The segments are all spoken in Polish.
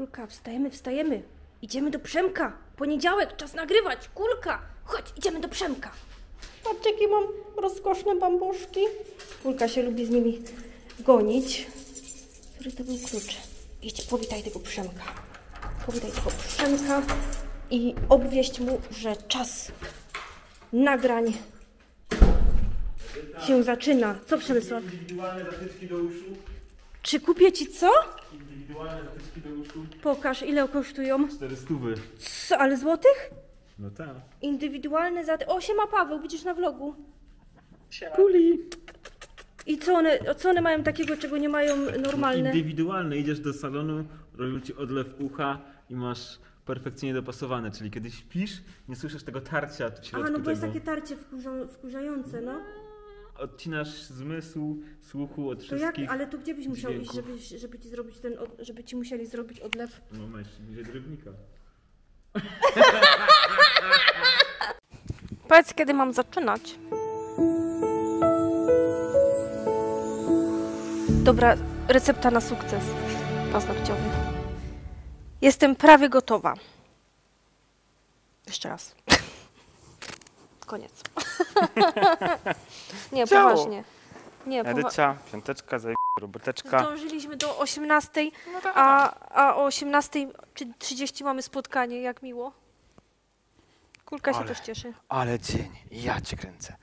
Kulka, wstajemy, wstajemy. Idziemy do Przemka. Poniedziałek, czas nagrywać. Kulka, chodź, idziemy do Przemka. Patrzcie, jakie mam rozkoszne bambuszki. Kulka się lubi z nimi gonić. Który to był klucz? Idź, powitaj tego Przemka. Powitaj tego Przemka i obwieść mu, że czas nagrań się zaczyna. Co, Przemysław? Indywidualne zatyczki do uszu. Czy kupię ci co? Indywidualne zatyczki do uszu. Pokaż, ile kosztują. 400. Co, ale złotych? No tak. Indywidualne zatyczki. O, siema Paweł, widzisz na vlogu. Siema. Kuli. I co one mają takiego, czego nie mają normalne? Indywidualne. Idziesz do salonu, robią ci odlew ucha i masz perfekcyjnie dopasowane. Czyli kiedy śpisz, nie słyszysz tego tarcia w środku. A, no bo jest takie tarcie wkurzające, no. Odcinasz zmysł, słuchu od wszystkich. To jak? Ale to gdzie byś musiał iść, żeby ci zrobić ten, żeby ci musieli zrobić odlew? No masz, gdzie do Rybnika. Powiedz, kiedy mam zaczynać. Dobra, recepta na sukces paznokciowy. Jestem prawie gotowa. Jeszcze raz. Koniec. Nie, ciao. Poważnie. Nie, Edycia, piąteczka, Roberteczka. Zdążyliśmy do 18:00, a o 18:30 mamy spotkanie, jak miło. Kulka się też cieszy. Ale dzień, ja cię kręcę.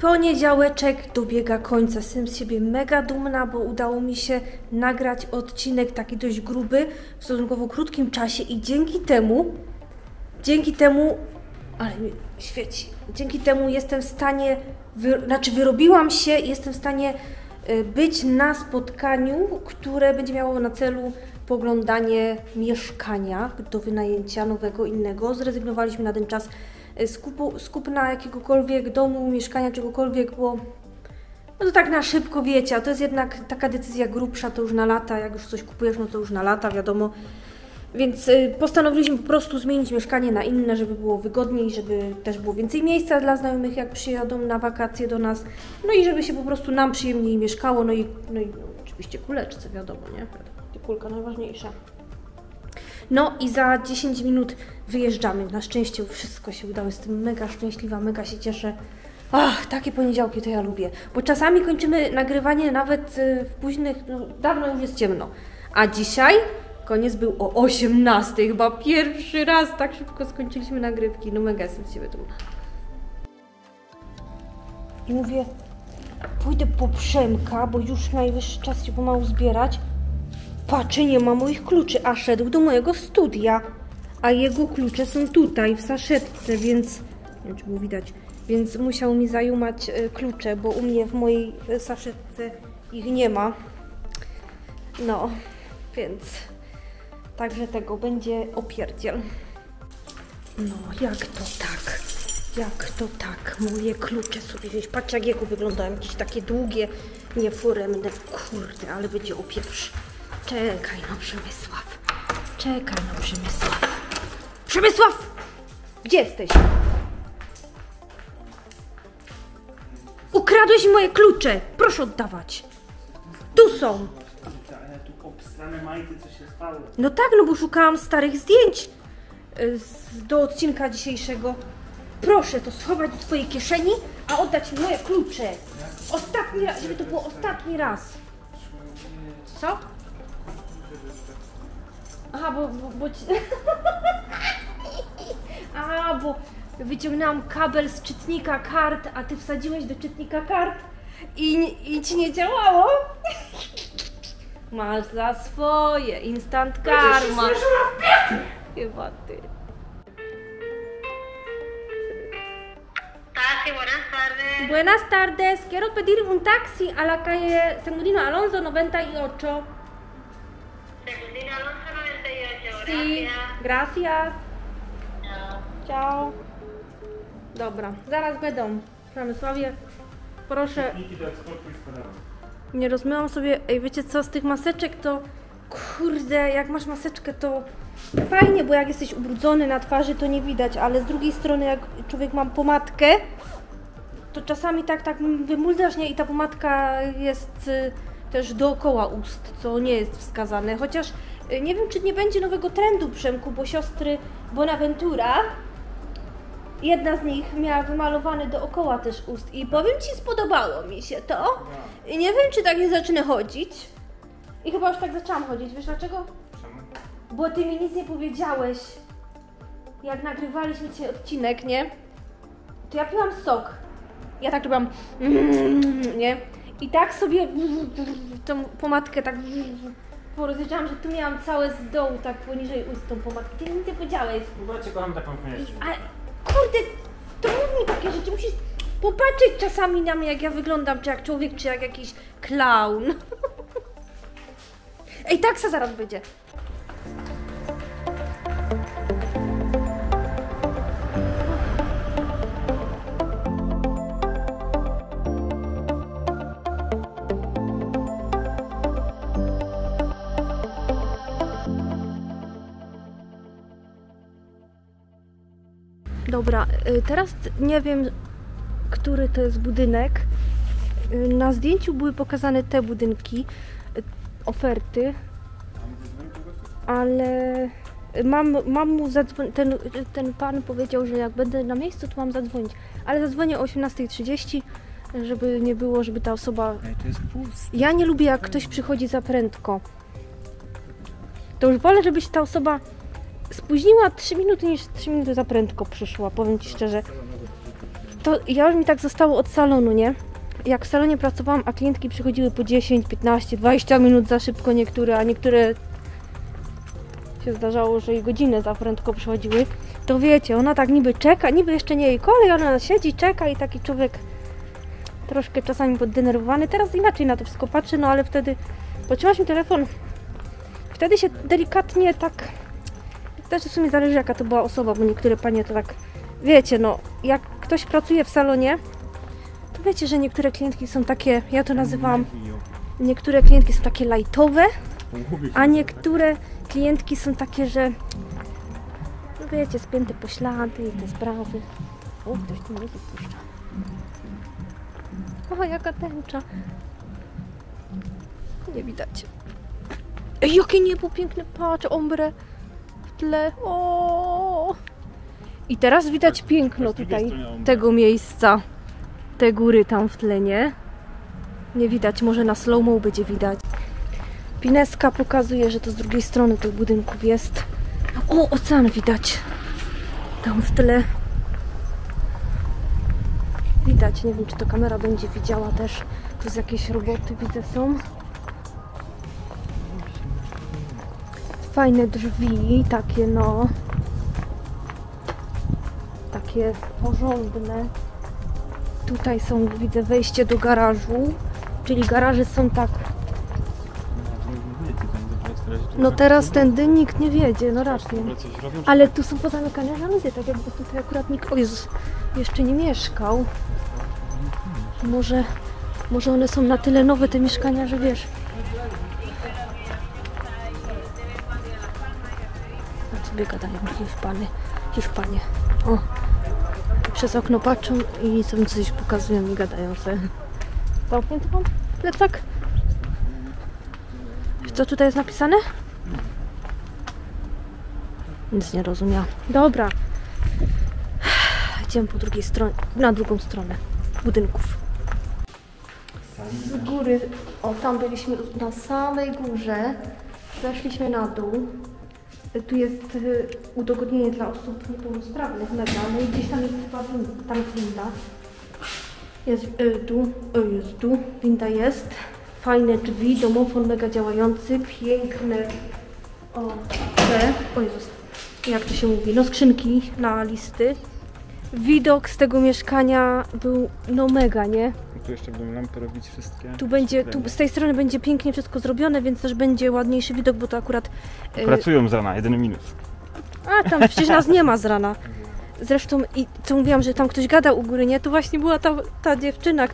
Poniedziałeczek dobiega końca. Jestem z siebie mega dumna, bo udało mi się nagrać odcinek taki dość gruby w stosunkowo krótkim czasie i dzięki temu, ale mi świeci, dzięki temu jestem w stanie, wyrobiłam się, jestem w stanie być na spotkaniu, które będzie miało na celu poglądanie mieszkania do wynajęcia nowego, innego. Zrezygnowaliśmy na ten czas z kupna jakiegokolwiek domu, mieszkania, czegokolwiek, bo no to tak na szybko, wiecie, a to jest jednak taka decyzja grubsza, to już na lata, jak już coś kupujesz, no to już na lata, wiadomo. Więc postanowiliśmy po prostu zmienić mieszkanie na inne, żeby było wygodniej, żeby też było więcej miejsca dla znajomych, jak przyjadą na wakacje do nas, no i żeby się po prostu nam przyjemniej mieszkało, no i oczywiście kuleczce, wiadomo, nie? Kulka najważniejsza. No i za 10 minut wyjeżdżamy. Na szczęście wszystko się udało. Jestem mega szczęśliwa, mega się cieszę. Ach, takie poniedziałki to ja lubię. Bo czasami kończymy nagrywanie nawet w późnych, no dawno już jest ciemno. A dzisiaj koniec był o 18:00. Chyba pierwszy raz tak szybko skończyliśmy nagrywki. No mega jestem z siebie dumna. I mówię, pójdę po Przemka, bo już najwyższy czas się pomału zbierać. Patrzę, nie ma moich kluczy, a szedł do mojego studia, a jego klucze są tutaj, w saszetce, więc... Nie wiem, czy było widać. Więc musiał mi zajumać klucze, bo u mnie w mojej saszetce ich nie ma. No, więc... Także tego będzie opierdziel. No, jak to tak? Jak to tak? Moje klucze sobie wziąć. Patrzcie, jak jego wyglądają. Jakieś takie długie, nieforemne. Kurde, ale będzie opierz. Czekaj no, Przemysław. Czekaj no, Przemysław. Przemysław! Gdzie jesteś? Ukradłeś moje klucze! Proszę oddawać. Tu są. Tu obstrane majty, co się stało. No tak, no bo szukałam starych zdjęć do odcinka dzisiejszego. Proszę to schować do twojej kieszeni, a oddać mi moje klucze. Ostatni raz, żeby to było ostatni raz. Co? Aha, bo wyciągnęłam kabel z czytnika kart, a ty wsadziłeś do czytnika kart i ci nie działało? Masz za swoje, instant karma. Chyba ty. Buenas tardes, quiero pedir un taxi a la calle Segundino Alonso 98. Segundino Alonso 98, sí, gracias. Ciao. Ciao. Dobra, zaraz będą. Przemysławie, proszę. Nie rozmyłam sobie, ej wiecie co, z tych maseczek to... Kurde, jak masz maseczkę to Fajnie, bo jak jesteś ubrudzony na twarzy, to nie widać, ale z drugiej strony, jak człowiek ma pomadkę, to czasami tak wymuldasz, nie? I ta pomadka jest też dookoła ust, co nie jest wskazane. Chociaż nie wiem, czy nie będzie nowego trendu, Przemku, bo siostry Bonaventura, jedna z nich miała wymalowane dookoła też ust i powiem Ci, spodobało mi się to. I nie wiem, czy tak nie zacznę chodzić. I chyba już tak zaczęłam chodzić, wiesz dlaczego? Bo Ty mi nic nie powiedziałeś, jak nagrywaliśmy Cię odcinek, nie? To ja piłam sok. Ja tak robiłam, nie? I tak sobie tą pomadkę tak porozjeżdżałam, że tu miałam całe z dołu, tak poniżej ust tą pomadkę. Ty nic nie powiedziałeś. W ogóle Cię kocham taką konieczność. Ale kurde, to mów mi takie rzeczy, musisz popatrzeć czasami na mnie, jak ja wyglądam, czy jak człowiek, czy jak jakiś klaun. Ej, tak se zaraz będzie. Dobra, teraz nie wiem, który to jest budynek. Na zdjęciu były pokazane te budynki, oferty, ale mam mu zadzwonić, ten pan powiedział, że jak będę na miejscu, to mam zadzwonić, ale zadzwonię o 18:30, żeby nie było, żeby ta osoba... To jest puste. Ja nie lubię, jak ktoś przychodzi za prędko. To już wolę, żeby się ta osoba spóźniła 3 minuty, niż 3 minuty za prędko przyszła, powiem Ci szczerze. To ja już mi tak zostało od salonu, nie? Jak w salonie pracowałam, a klientki przychodziły po 10, 15, 20 minut za szybko niektóre, a niektóre się zdarzało, że i godzinę za prędko przychodziły, to wiecie, ona tak niby czeka, niby jeszcze nie jej kolej, ona siedzi, czeka i taki człowiek troszkę czasami poddenerwowany. Teraz inaczej na to wszystko patrzy, no ale wtedy potrzymasz mi telefon, wtedy się delikatnie tak... Też w sumie zależy, jaka to była osoba, bo niektóre panie to tak, wiecie, no, jak ktoś pracuje w salonie, to wiecie, że niektóre klientki są takie, ja to nazywam, niektóre klientki są takie lajtowe, a niektóre klientki są takie, że, no wiecie, spięte poślady i te sprawy. O, ktoś tu mnie wypuszcza. O, jaka tęcza. Nie widać. Ej, jakie niebo piękne, patrz, ombre. O! I teraz widać piękno tutaj tego miejsca, te góry tam w tle, nie? Nie widać, może na slow-mo będzie widać. Pineska pokazuje, że to z drugiej strony tych budynków jest. O, ocean widać tam w tle. Widać, nie wiem, czy to kamera będzie widziała też. Tu z jakieś roboty widzę są. Fajne drzwi, takie no, takie porządne. Tutaj są, widzę, wejście do garażu, czyli garaże są tak... No teraz tędy nikt nie wiedzie, no raczej. Ale tu są pozamykane żaluzje, tak jakby tutaj akurat nikt, o Jezus, jeszcze nie mieszkał. Może one są na tyle nowe, te mieszkania, że wiesz... Gadają Hiszpanie. O, przez okno patrzą i tam coś pokazują i gadają sobie. Pałknięty mam plecak? Co tutaj jest napisane? Nic nie rozumiałam. Dobra. Idziemy po drugiej stronie, na drugą stronę budynków. Z góry, o tam byliśmy na samej górze. Zeszliśmy na dół. Tu jest udogodnienie dla osób niepełnosprawnych, no i gdzieś tam jest chyba winda. Tam winda. Jest tu, jest tu, winda jest. Fajne drzwi, domofon mega działający, piękne. O, te, o Jezus, jak to się mówi, no skrzynki na listy. Widok z tego mieszkania był no mega, nie? Tu jeszcze będą lampy robić wszystkie. Tu będzie, tu z tej strony będzie pięknie wszystko zrobione, więc też będzie ładniejszy widok, bo to akurat... Pracują z rana, jedyny minus. A tam przecież nas nie ma z rana. Zresztą, i co mówiłam, że tam ktoś gadał u góry, nie? To właśnie była ta dziewczyna,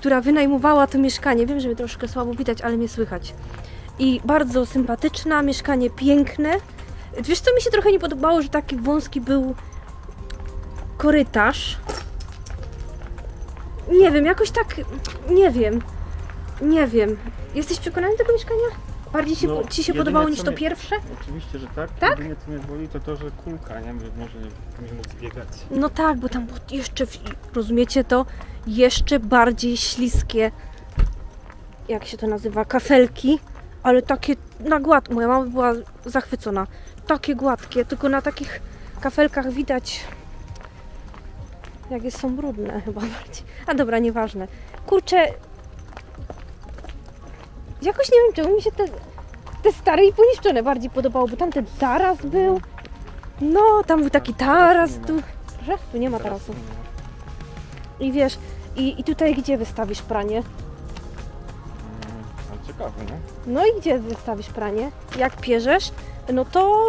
która wynajmowała to mieszkanie. Wiem, że mnie troszkę słabo widać, ale mnie słychać. i bardzo sympatyczna, mieszkanie piękne. Wiesz co mi się trochę nie podobało, że taki wąski był korytarz. Nie wiem, jakoś tak, nie wiem. Jesteś przekonany do tego mieszkania? Bardziej się, no, ci się podobało niż to pierwsze? Oczywiście, że tak. Tak? Jedynie co mnie boli to to, że kulka, nie? Może nie mógł zbiegać. No tak, bo tam jeszcze, rozumiecie to, jeszcze bardziej śliskie, jak się to nazywa, kafelki, ale takie na gładko. Moja mama była zachwycona. Takie gładkie, tylko na takich kafelkach widać, jak są brudne chyba bardziej. A dobra, nieważne. Kurczę, jakoś nie wiem, czemu mi się te stare i poniszczone bardziej podobało, bo tamten taras był. No, tam był taki taras, tu... Proszę? Tu nie ma tarasu. I wiesz, i tutaj gdzie wystawisz pranie? Ciekawe, nie? No i gdzie wystawisz pranie? Jak pierzesz, no to...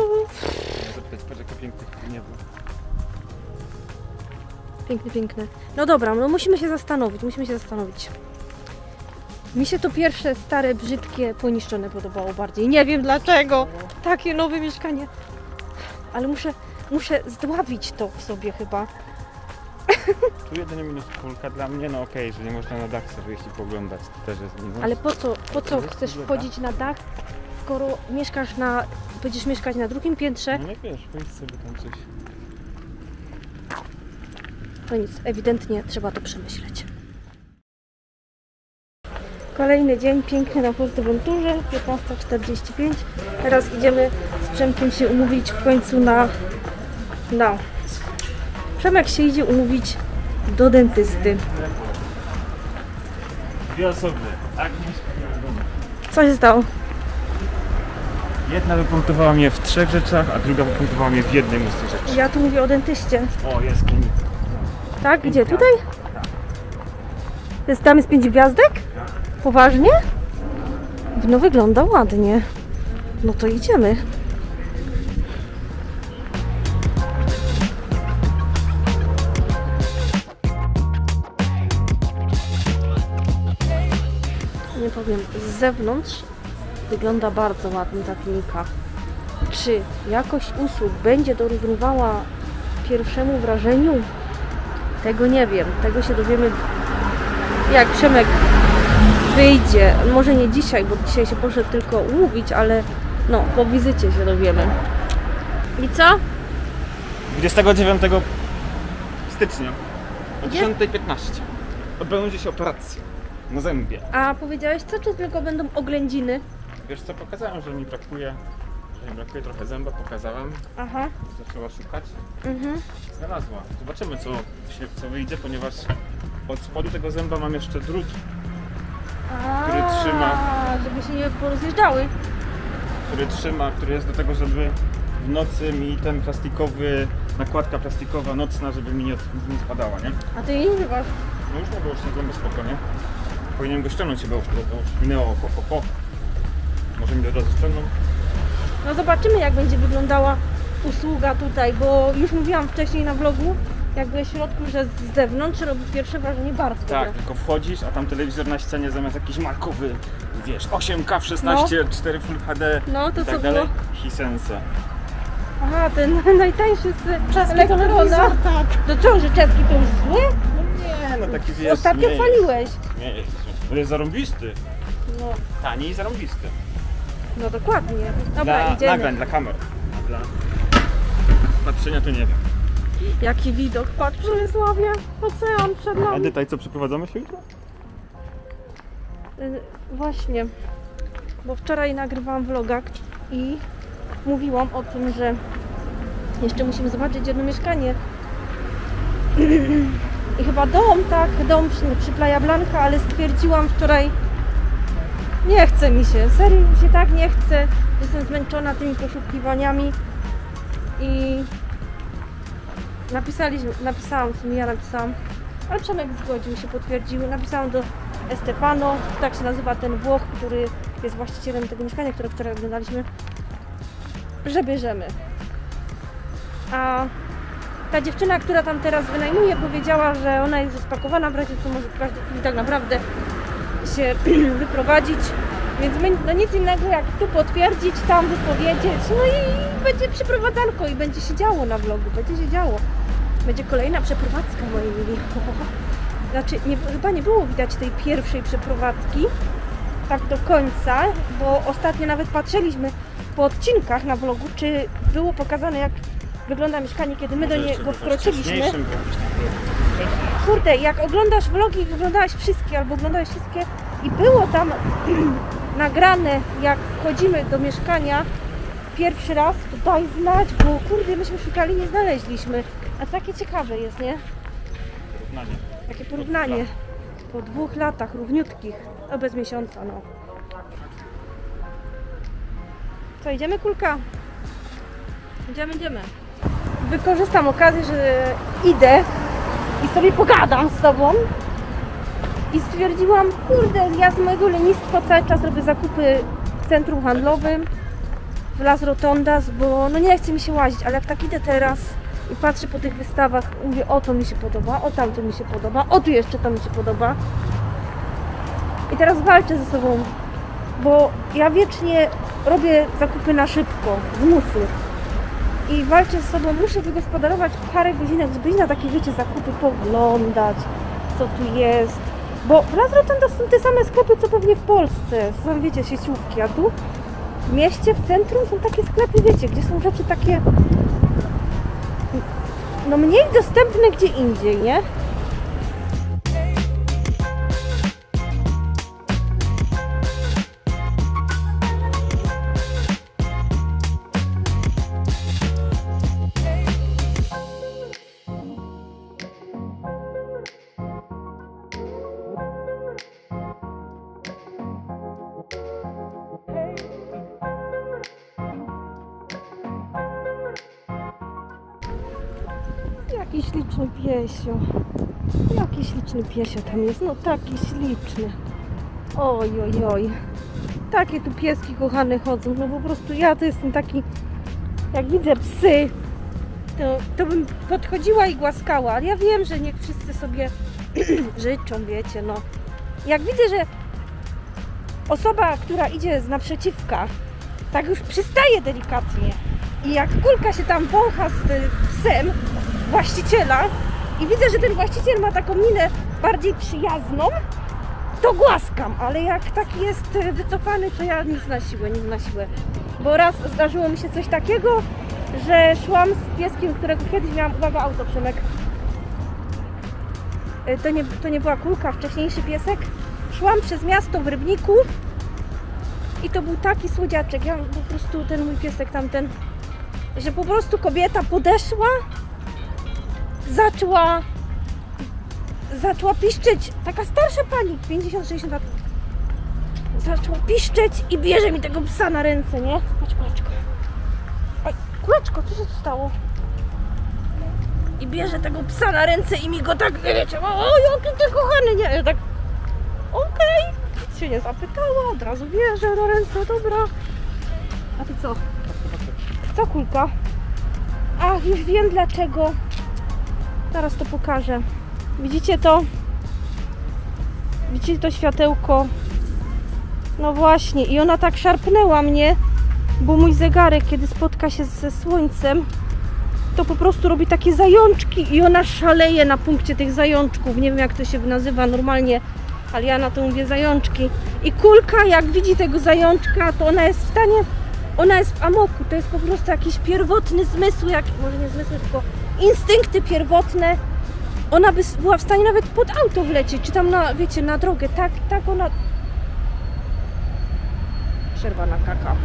Piękne, piękne. No dobra, no musimy się zastanowić. Mi się to pierwsze, stare, brzydkie, poniszczone podobało bardziej. Nie wiem dlaczego. Takie nowe mieszkanie. Ale muszę zdławić to w sobie chyba. Tu jedyny minus kulka dla mnie, no okej, że nie można na dach sobie jeśli poglądać, to też jest minus. Ale po co chcesz wchodzić na dach, skoro mieszkasz na... Będziesz mieszkać na drugim piętrze? No nie wiesz, wejdź sobie tam coś. To nic, ewidentnie trzeba to przemyśleć. Kolejny dzień, piękny na Fuerteventurze, 15:45. Teraz idziemy z Przemkiem się umówić w końcu na... Przemek się idzie umówić do dentysty. Dwie osoby. Co się stało? Jedna wypunktowała mnie w 3 rzeczach, a druga wypunktowała mnie w jednej z tych rzeczy. Ja tu mówię o dentyście. O, jest klinika. Tak? Gdzie? Tutaj? Jest, tam jest 5 gwiazdek? Poważnie? No wygląda ładnie. No to idziemy. Nie powiem, z zewnątrz wygląda bardzo ładnie ta klinika. Czy jakość usług będzie dorównywała pierwszemu wrażeniu? Tego nie wiem. Tego się dowiemy, jak Przemek wyjdzie. Może nie dzisiaj, bo dzisiaj się poszedł tylko umówić, ale no, po wizycie się dowiemy. I co? 29 stycznia o 10:15 odbędzie się operacja na zębie. A powiedziałeś co, czy tylko będą oględziny? Wiesz co, pokazałem, że mi brakuje. Trochę zęba, pokazałem. Aha. Zaczęła szukać. Mhm. Znalazła. Zobaczymy co wyjdzie, ponieważ od spodu tego zęba mam jeszcze drut, który trzyma. Żeby się nie porozjeżdżały. Który jest do tego, żeby w nocy mi ten plastikowy, nakładka plastikowa nocna, żeby mi nie spadała, nie? A ty jej nie używasz? No już mogę, już nie głęboko spokojnie. Powinienem go ściągnąć chyba, już minęło po. Może mi od razu ściągną. No zobaczymy, jak będzie wyglądała usługa tutaj, bo już mówiłam wcześniej na vlogu, jak byłeś w środku, że z zewnątrz robi pierwsze wrażenie bardzo dobre. Tak, tylko wchodzisz, a tam telewizor na ścianie zamiast jakiś markowy, wiesz, 8K, 16, no. 4 Full HD, no to i tak co dalej. Było? Hisense. Aha, ten najtańszy z elektrona. Tak. Do czego, że czeski to już zły? No nie, no taki wiesz. Ostatnio chwaliłeś. Nie, to jest zarąbisty. No. Tani i zarąbisty. No dokładnie. Dobra, idziemy. Nagrań, dla kamer. Dla patrzenia to nie wiem. Jaki widok, patrz Przemysławie, ocean przed nami. A detaj co, przeprowadzamy się jutro? Właśnie, bo wczoraj nagrywałam vloga i mówiłam o tym, że jeszcze musimy zobaczyć jedno mieszkanie. I chyba dom przy Playa Blanca, ale stwierdziłam wczoraj, nie chce mi się, serio mi się tak nie chce. Jestem zmęczona tymi poszukiwaniami i napisałam, ale Przemek zgodził się, potwierdził. Napisałam do Stefano, tak się nazywa ten Włoch, który jest właścicielem tego mieszkania, które wczoraj oglądaliśmy, że bierzemy. A ta dziewczyna, która tam teraz wynajmuje, powiedziała, że ona jest rozpakowana, w razie co może każdy tak naprawdę się wyprowadzić Więc my no nic innego jak tu potwierdzić, tam wypowiedzieć, no i będzie przeprowadzanko i będzie się działo na vlogu, będzie się działo. Będzie kolejna przeprowadzka, moi mili. Znaczy, chyba nie było widać tej pierwszej przeprowadzki tak do końca, bo ostatnio nawet patrzyliśmy po odcinkach na vlogu, czy było pokazane, jak wygląda mieszkanie, kiedy my do niego wkroczyliśmy. Kurde, jak oglądasz vlogi, oglądałaś wszystkie albo oglądałaś wszystkie i było tam nagrane, jak wchodzimy do mieszkania pierwszy raz, to daj znać, bo kurde, myśmy szukali, nie znaleźliśmy. A takie ciekawe jest, nie? Porównanie. Takie porównanie. Po 2 latach równiutkich, no bez miesiąca, no. Co, idziemy, kulka? Idziemy, idziemy. Wykorzystam okazję, że idę i sobie pogadam z tobą. I stwierdziłam, kurde, ja z mojego lenistwa cały czas robię zakupy w centrum handlowym, w Las Rotondas, bo no nie chce mi się łazić, ale jak tak idę teraz i patrzę po tych wystawach, mówię, o to mi się podoba, o tamto mi się podoba, o tu jeszcze to mi się podoba. I teraz walczę ze sobą, bo ja wiecznie robię zakupy na szybko, z musu. I walczę ze sobą, muszę wygospodarować parę godzinek, żeby iść na takie, wiecie, zakupy, poglądać, co tu jest. Bo w Las Rotondas są te same sklepy, co pewnie w Polsce. Są, wiecie, sieciówki, a tu w mieście, w centrum są takie sklepy, wiecie, gdzie są rzeczy takie no mniej dostępne gdzie indziej, nie? Jaki śliczny piesio. Jaki śliczny piesio tam jest. No taki śliczny. Oj, oj, oj. Takie tu pieski kochane chodzą. No po prostu ja to jestem taki... Jak widzę psy, to bym podchodziła i głaskała. Ale ja wiem, że niech wszyscy sobie życzą, wiecie, no. Jak widzę, że osoba, która idzie z naprzeciwka, tak już przystaje delikatnie. I jak kulka się tam wącha z psem właściciela i widzę, że ten właściciel ma taką minę bardziej przyjazną, to głaskam, ale jak taki jest wycofany, to ja nic na siłę. Bo raz zdarzyło mi się coś takiego, że szłam z pieskiem, którego kiedyś miałam, uwaga, auto, Przemek. To nie była kulka, wcześniejszy piesek. Szłam przez miasto w Rybniku i to był taki słodziaczek, ja po prostu, ten mój piesek tamten, że po prostu kobieta podeszła, zaczęła piszczeć, taka starsza pani, 50-60 lat, zaczęła piszczeć i bierze mi tego psa na ręce, nie? Chodź, kuleczko. Oj, kuleczko, co się tu stało? I bierze tego psa na ręce i mi go tak, wiecie, oj, jaki ty kochany, nie? Ja tak, okej, się nie zapytała, od razu bierze na ręce, dobra. A ty co? Co, kulka? Ach, już wiem dlaczego. Zaraz to pokażę. Widzicie to? Widzicie to światełko? No właśnie. I ona tak szarpnęła mnie, bo mój zegarek, kiedy spotka się ze słońcem, to po prostu robi takie zajączki i ona szaleje na punkcie tych zajączków. Nie wiem, jak to się nazywa normalnie, ale ja na to mówię zajączki. I kulka, jak widzi tego zajączka, to ona jest w stanie... Ona jest w amoku. To jest po prostu jakiś pierwotny zmysł, jak... może nie zmysł, tylko... instynkty pierwotne, ona by była w stanie nawet pod auto wlecieć, czy tam na, wiecie, na drogę, tak ona... Przerwa na kaka.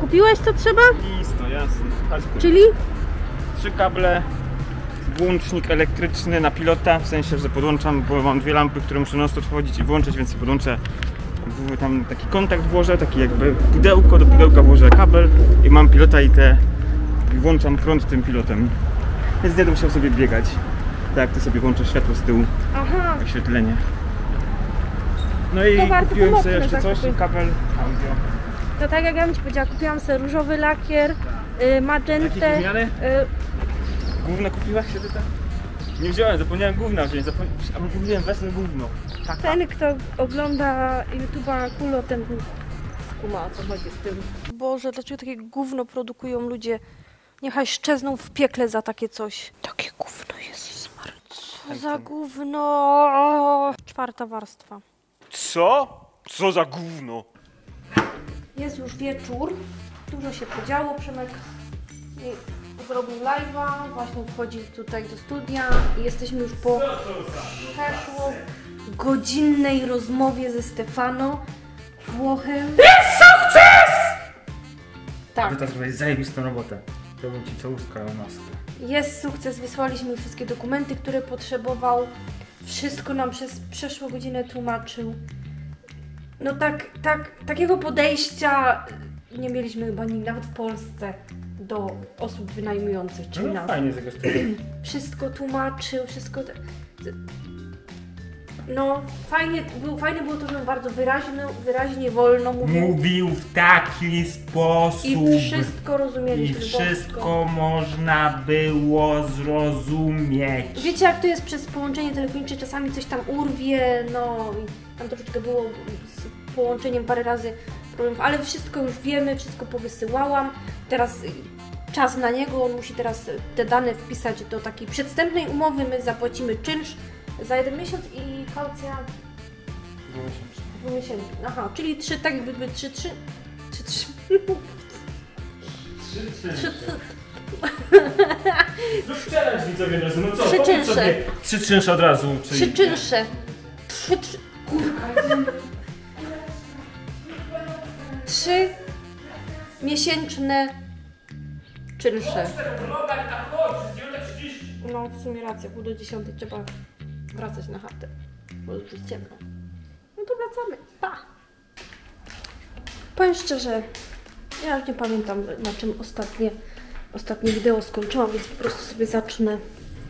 Kupiłeś co trzeba? Listo, jasne. Czyli? 3 kable, włącznik elektryczny na pilota, w sensie, że podłączam, bo mam dwie lampy, które muszę non stop wchodzić i włączyć, więc podłączę tam taki kontakt włożę, taki jakby pudełko, do pudełka włożę kabel i mam pilota i te włączam prąd tym pilotem. Więc nie będę musiał sobie biegać. Tak, to sobie włączę światło z tyłu, aha, oświetlenie. No i kupiłem sobie jeszcze zakupy. Coś, kabel audio. To tak jak ja bym ci powiedziała, kupiłam sobie różowy lakier, magentę. Gówno kupiłaś się tutaj? Nie wziąłem, zapomniałem gówna wziąć, albo kupiłem wesne gówno. Taka. Ten, kto ogląda YouTube'a Kulo, ten skuma, co chodzi z tym. Boże, dlaczego takie gówno produkują ludzie? Niechaj szczezną w piekle za takie coś. Takie gówno, Jezus Maria. Co za gówno? Czwarta warstwa. Co? Co za gówno? Jest już wieczór. Dużo się podziało, Przemek zrobił live'a, właśnie wchodzi tutaj do studia i jesteśmy już po godzinnej rozmowie ze Stefano, Włochem. Jest sukces! Tak. Ty to zrobiłeś zajebistą robotę. To bym ci całuska o maskę. Jest sukces, wysłaliśmy wszystkie dokumenty, które potrzebował. Wszystko nam przez przeszłą godzinę tłumaczył. No tak, takiego podejścia nie mieliśmy chyba nigdy, nawet w Polsce, do osób wynajmujących, czyli no, nas. Fajnie z tego strony. Wszystko tłumaczył, wszystko... No, fajne było to, że bardzo wyraźnie, wolno mówił. Mówił w taki sposób. I wszystko rozumieliśmy. I wszystko można było zrozumieć. Wiecie, jak to jest przez połączenie telefoniczne, czasami coś tam urwie, no i tam troszeczkę było z połączeniem parę razy problemów, ale wszystko już wiemy, wszystko powysyłałam. Teraz czas na niego, on musi teraz te dane wpisać do takiej przedstępnej umowy, my zapłacimy czynsz za 1 miesiąc i kaucja 2 miesięcy. Aha, czyli 3, tak jakby 3 miesięczne czynsze. No w sumie racja, pół do 10 trzeba wracać na chatę, bo już jest ciemno. No to wracamy. Pa! Powiem szczerze, ja już nie pamiętam, na czym ostatnie wideo skończyłam, więc po prostu sobie zacznę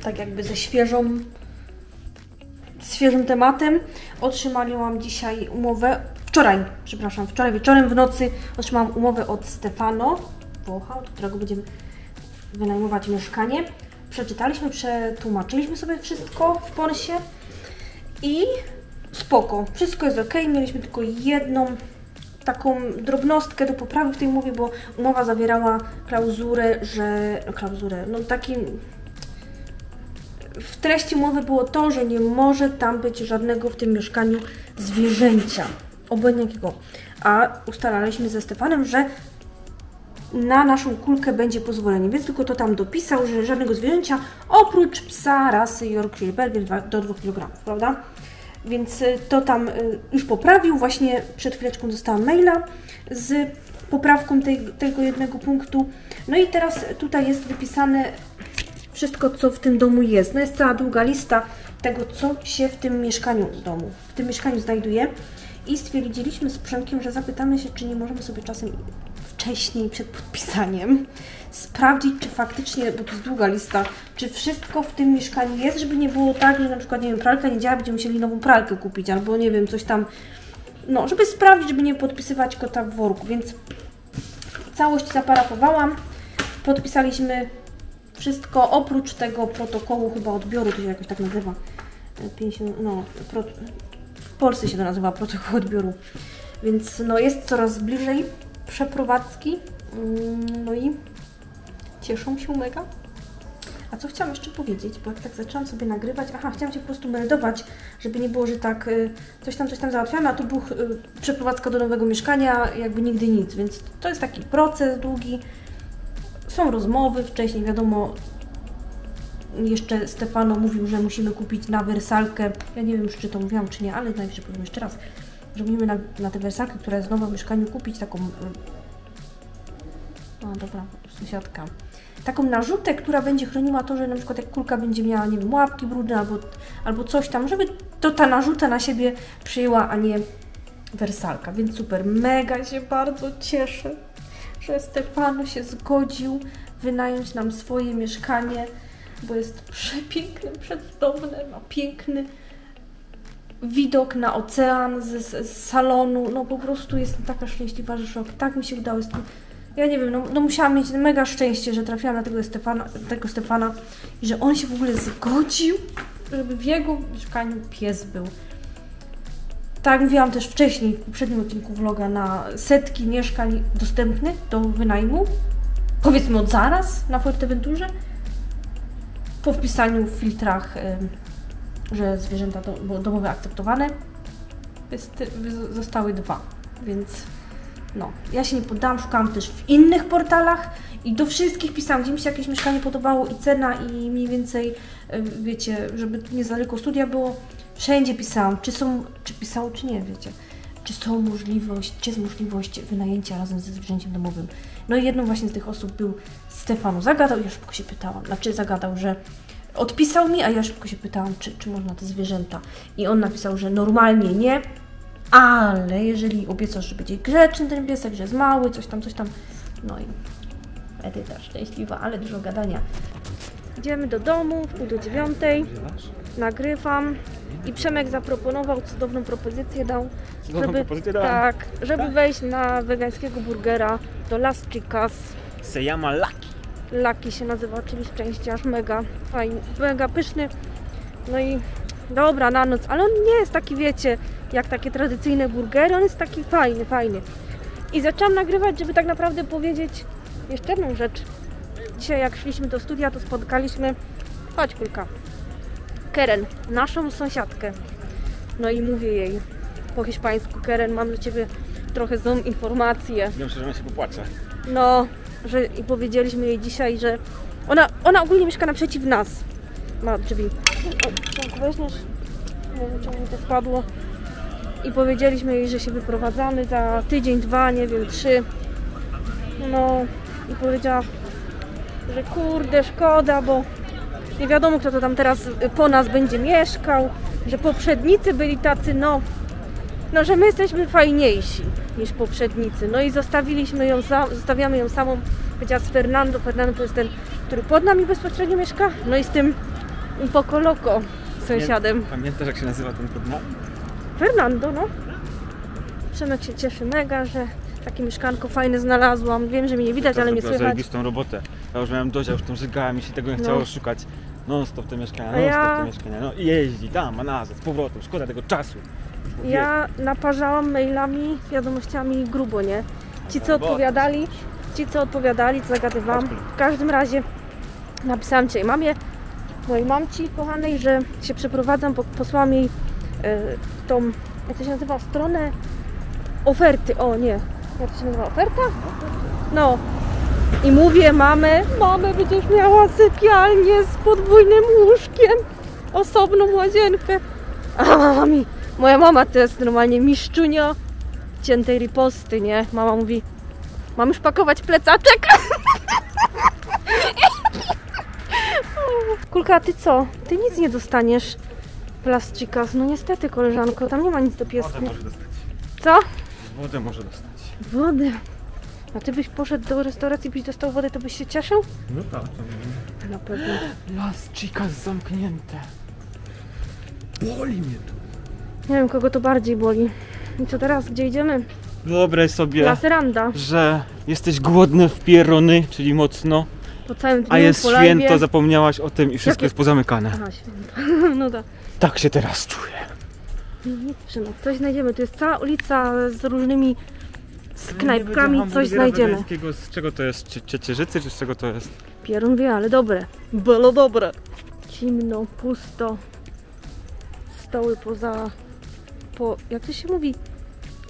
tak jakby ze świeżym tematem. Otrzymałam dzisiaj umowę, wczoraj wieczorem w nocy otrzymałam umowę od Stefano, Włocha, od którego będziemy wynajmować mieszkanie. Przeczytaliśmy, przetłumaczyliśmy sobie wszystko w Polsce i spoko, wszystko jest ok. Mieliśmy tylko jedną taką drobnostkę do poprawy w tej umowie, bo umowa zawierała klauzurę, że... no taki... W treści umowy było to, że nie może tam być żadnego w tym mieszkaniu zwierzęcia, obojętnie jakiego. A ustalaliśmy ze Stefanem, że na naszą kulkę będzie pozwolenie, więc tylko to tam dopisał, że żadnego zwierzęcia oprócz psa rasy Yorkshire Terrier do 2 kg, prawda? Więc to tam już poprawił, właśnie przed chwileczką dostałam maila z poprawką tego jednego punktu. No i teraz tutaj jest wypisane wszystko, co w tym domu jest. No jest cała długa lista tego, co się w tym mieszkaniu znajduje. I stwierdziliśmy z Przemkiem, że zapytamy się, czy nie możemy sobie czasem wcześniej, przed podpisaniem, sprawdzić, czy faktycznie, bo to jest długa lista, czy wszystko w tym mieszkaniu jest, żeby nie było tak, że na przykład, nie wiem, pralka nie działa, będziemy musieli nową pralkę kupić, albo nie wiem, coś tam, no, żeby sprawdzić, żeby nie podpisywać kota w worku, więc całość zaparafowałam, podpisaliśmy wszystko, oprócz tego protokołu chyba odbioru, to się jakoś tak nazywa, w Polsce się to nazywa protokół odbioru, więc no jest coraz bliżej przeprowadzki, no i cieszą się mega. A co chciałam jeszcze powiedzieć, bo jak tak zaczęłam sobie nagrywać, chciałam się po prostu meldować, żeby nie było, że tak coś tam załatwiamy, a tu buch, przeprowadzka do nowego mieszkania, jakby nigdy nic, więc to jest taki proces długi, są rozmowy wcześniej, wiadomo, jeszcze Stefano mówił, że musimy kupić na wersalkę, ja nie wiem, czy to mówiłam, czy nie, ale najwyżej powiem jeszcze raz, że musimy na tę wersalkę, która jest nowa w mieszkaniu, kupić taką... sąsiadka. taką narzutę, która będzie chroniła to, że na przykład jak kulka będzie miała, nie wiem, łapki brudne albo coś tam, żeby to ta narzuta na siebie przyjęła, a nie wersalka. Więc super, mega się bardzo cieszę, że Stefano się zgodził wynająć nam swoje mieszkanie, bo jest przepiękne, przecudowne, ma piękny widok na ocean z salonu. No po prostu jestem taka szczęśliwa, że szok. Tak mi się udało. Jestem, ja nie wiem, no musiałam mieć mega szczęście, że trafiłam na tego Stefana i że on się w ogóle zgodził, żeby w jego mieszkaniu pies był. Tak mówiłam też wcześniej, w poprzednim odcinku vloga, na setki mieszkań dostępnych do wynajmu. Powiedzmy od zaraz na Fuerteventurze, po wpisaniu w filtrach, że zwierzęta domowe akceptowane, zostały 2, więc no, ja się nie poddałam, szukałam też w innych portalach i do wszystkich pisałam, gdzie mi się jakieś mieszkanie podobało i cena, i mniej więcej, wiecie, żeby niedaleko studia było, wszędzie pisałam, czy pisało, czy nie, wiecie, czy jest możliwość wynajęcia razem ze zwierzęciem domowym. No i jedną właśnie z tych osób był Stefano. Zagadał, ja szybko się pytałam, że odpisał mi, a ja szybko się pytałam, czy można te zwierzęta. I on napisał, że normalnie nie, ale jeżeli obiecasz, że będzie grzeczny ten piesek, że jest mały, coś tam. No i Edyta szczęśliwa, ale dużo gadania. Idziemy do domu, w pół do 9. Nagrywam. I Przemek zaproponował cudowną propozycję, żeby wejść na wegańskiego burgera do Las Chicas. Se llama Lucky. Lucky się nazywa, czyli szczęściarz, mega fajny, mega pyszny. No i dobra, na noc, ale on nie jest taki, wiecie, jak takie tradycyjne burgery, on jest taki fajny. I zaczęłam nagrywać, żeby tak naprawdę powiedzieć jeszcze jedną rzecz. Dzisiaj jak szliśmy do studia, to spotkaliśmy, chodź kulka, Karen, naszą sąsiadkę. No i mówię jej po hiszpańsku: Karen, mam dla ciebie trochę złą informację. Wiem, że ona się popłacze. No, że i powiedzieliśmy jej dzisiaj, że ona ogólnie mieszka naprzeciw nas. Ma drzwi. O, weźmiesz? Nie wiem, czemu mi to wpadło. I powiedzieliśmy jej, że się wyprowadzamy za tydzień, 2, nie wiem, 3. No i powiedziała, że kurde, szkoda, bo nie wiadomo, kto to tam teraz po nas będzie mieszkał, że poprzednicy byli tacy, no że my jesteśmy fajniejsi niż poprzednicy. No i zostawiamy ją samą, powiedziała, z Fernando. Fernando to jest ten, który pod nami bezpośrednio mieszka, no i z tym pokoloko sąsiadem. Pamiętasz, jak się nazywa ten pod nami? Fernando, no. Przemek się cieszy mega, że takie mieszkanko fajne znalazłam. Wiem, że mi nie widać, ale mnie słychać. Zajebistą robotę. Ja już miałem dość, ja już tam żygałem i się tego nie chciało szukać. Non stop te mieszkania. No i jeździ tam, a nazad, z powrotem. Szkoda tego czasu. Ja naparzałam mailami, wiadomościami grubo, nie? Ci co odpowiadali, co zagadywałam. W każdym razie napisałam dzisiaj mojej mamci kochanej, że się przeprowadzam, posłałam jej tą, jak to się nazywa, stronę oferty, jak to się nazywa, oferta? No i mówię, mamy, będziesz miała sypialnię z podwójnym łóżkiem, osobną łazienkę. A moja mama to jest normalnie mistrzynia ciętej riposty, nie? Mama mówi, mam już pakować plecaczek. Kulka, ty co? Ty nic nie dostaniesz w Las Chicas. No niestety, koleżanko, tam nie ma nic do piesku. Co? Wodę może dostać. Wodę? A ty byś poszedł do restauracji, byś dostał wodę, to byś się cieszył? No tak, to na pewno. Las Chicas zamknięte. Boli mnie to. Nie wiem, kogo to bardziej boli. I co teraz? Gdzie idziemy? Wyobraź sobie, Las Rotondas, że jesteś głodny w pierony, czyli mocno, po całym dniu, a jest po święto, lampie. Zapomniałaś o tym i wszystko jest pozamykane. Aha, święto. No tak. Tak się teraz czuję. Coś znajdziemy, to jest cała ulica z różnymi knajpkami, coś znajdziemy. Z czego to jest? Ciecierzycy czy z czego to jest? Pierun wie, ale dobre. Było dobre. Zimno, pusto. Stoły jak to się mówi?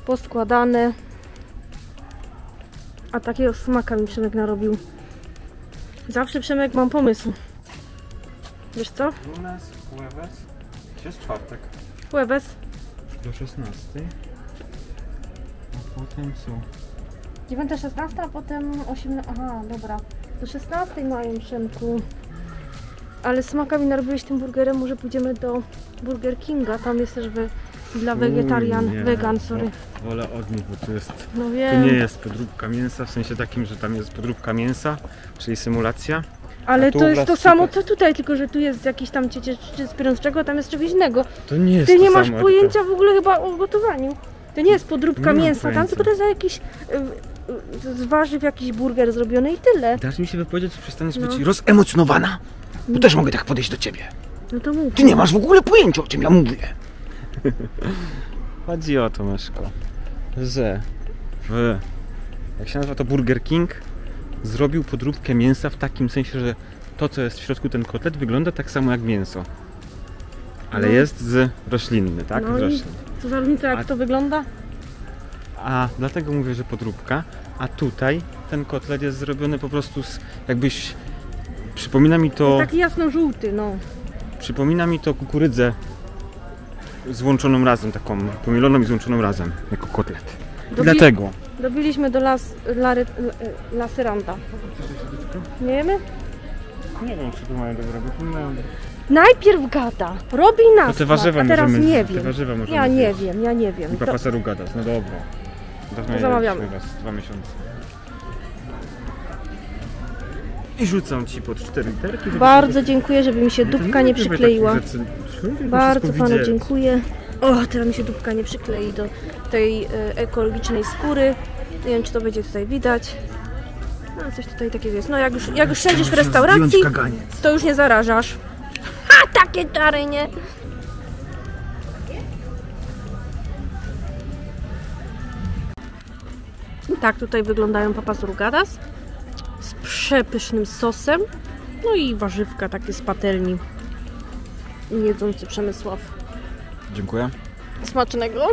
Poskładane. A takiego smaka mi Przemek narobił. Zawsze, Przemek, mam pomysł. Wiesz co? Lunes, jueves, jest czwartek. Jueves. Do 16. A potem co? 9-16, a potem 18. Aha, dobra. do 16 mają, Przemku. Ale smaka mi narobiłeś tym burgerem, może pójdziemy do Burger Kinga, tam jest też dla wegetarian, wegan, sorry. Wolę od nich, bo tu jest, no wiem. Tu nie jest podróbka mięsa, w sensie takim, że tam jest podróbka mięsa, czyli symulacja. Ale to jest to samo co tutaj, tylko że tu jest jakiś tam ciecierzyczy z pierączczego, a tam jest czegoś innego. To nie jest. Ty nie masz pojęcia w ogóle chyba o gotowaniu. To nie jest podróbka mięsa, tam tylko to jest jakiś z warzyw jakiś burger zrobiony i tyle. Dasz mi się wypowiedzieć, że przestaniesz być rozemocjonowana? Bo też mogę tak podejść do ciebie. No to mów. Ty nie masz w ogóle pojęcia, o czym ja mówię. Chodzi o to, Myszko, że jak się nazywa to Burger King, zrobił podróbkę mięsa w takim sensie, że to, co jest w środku, ten kotlet, wygląda tak samo jak mięso. Ale jest z roślinny, tak? No z roślin. Co za różnica, jak to wygląda? A dlatego mówię, że podróbka, a tutaj ten kotlet jest zrobiony po prostu z jakbyś... Przypomina mi to... Taki jasno-żółty, no. Przypomina mi to kukurydzę złączoną razem, taką pomieloną i złączoną razem, jako kotlet. Dlatego. Dobiliśmy do Las Randa. Nie wiemy? Nie wiem, czy tu mają dobre, bo najpierw gada, robi nas, no a teraz możemy, nie wiem. Ja nie wiem, I papaseru gadasz, no dobra. To zamawiamy. Raz, 2 miesiące. I rzucam ci pod 4 literki. Bardzo dziękuję, żeby mi się dupka nie przykleiła. Bardzo panu dziękuję. O, teraz mi się dupka nie przyklei do tej ekologicznej skóry. Nie wiem, czy to będzie tutaj widać. No, coś tutaj takiego jest. No, jak już siedzisz w restauracji, to już nie zarażasz. Ha, takie czary, nie? Tak, tutaj wyglądają papas rugadas z przepysznym sosem, no i warzywka takie z patelni. Jedzący Przemysław. Dziękuję. Smacznego.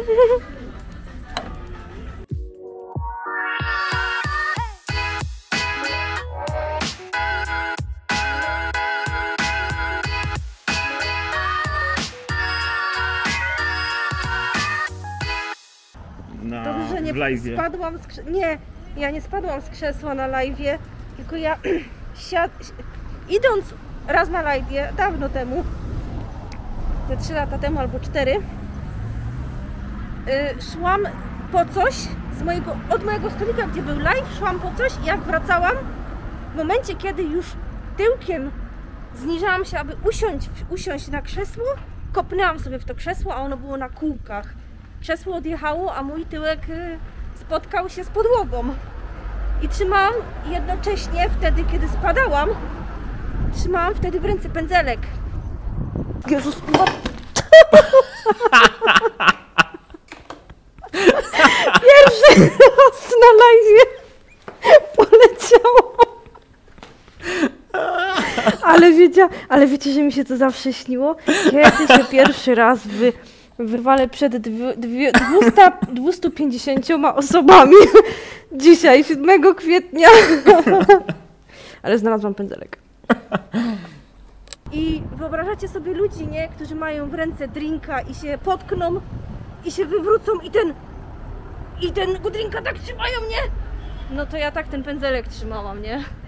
No, dobrze, że nie spadłam z krzesła. Nie, ja nie spadłam z krzesła na live'ie, tylko ja idąc raz na live'ie, dawno temu, te 3 lata temu albo 4, szłam po coś od mojego stolika, gdzie był live, szłam po coś i jak wracałam, w momencie kiedy już tyłkiem zniżałam się, aby usiąść na krzesło, kopnęłam sobie w to krzesło, a ono było na kółkach. Krzesło odjechało, a mój tyłek spotkał się z podłogą. I trzymałam jednocześnie wtedy, kiedy spadałam, trzymałam wtedy w ręce pędzelek. Jezus, no. Pierwszy raz na live poleciałam. Ale wiecie, że mi się to zawsze śniło? Kiedy się pierwszy raz wyrwale przed 250 osobami. Dzisiaj, 7 kwietnia. Ale znalazłam pędzelek. I wyobrażacie sobie ludzi, nie? Którzy mają w ręce drinka i się potkną i się wywrócą i ten drinka tak trzymają, nie? No to ja tak ten pędzelek trzymałam, nie?